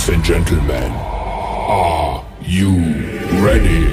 Ladies and gentlemen, are you ready?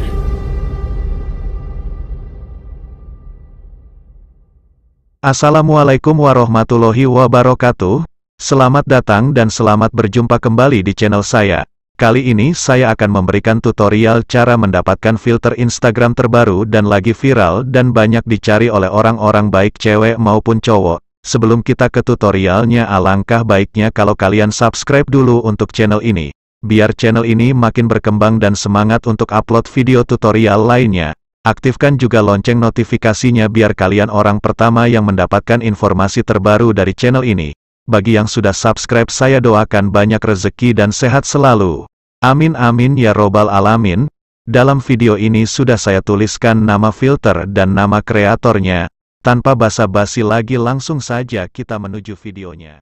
Assalamualaikum warahmatullahi wabarakatuh. Selamat datang dan selamat berjumpa kembali di channel saya. Kali ini saya akan memberikan tutorial cara mendapatkan filter Instagram terbaru dan lagi viral dan banyak dicari oleh orang-orang baik cewek maupun cowok. Sebelum kita ke tutorialnya, alangkah baiknya kalau kalian subscribe dulu untuk channel ini, biar channel ini makin berkembang dan semangat untuk upload video tutorial lainnya. Aktifkan juga lonceng notifikasinya biar kalian orang pertama yang mendapatkan informasi terbaru dari channel ini. Bagi yang sudah subscribe, saya doakan banyak rezeki dan sehat selalu. Amin amin ya robbal alamin. Dalam video ini sudah saya tuliskan nama filter dan nama kreatornya. Tanpa basa-basi lagi, langsung saja kita menuju videonya.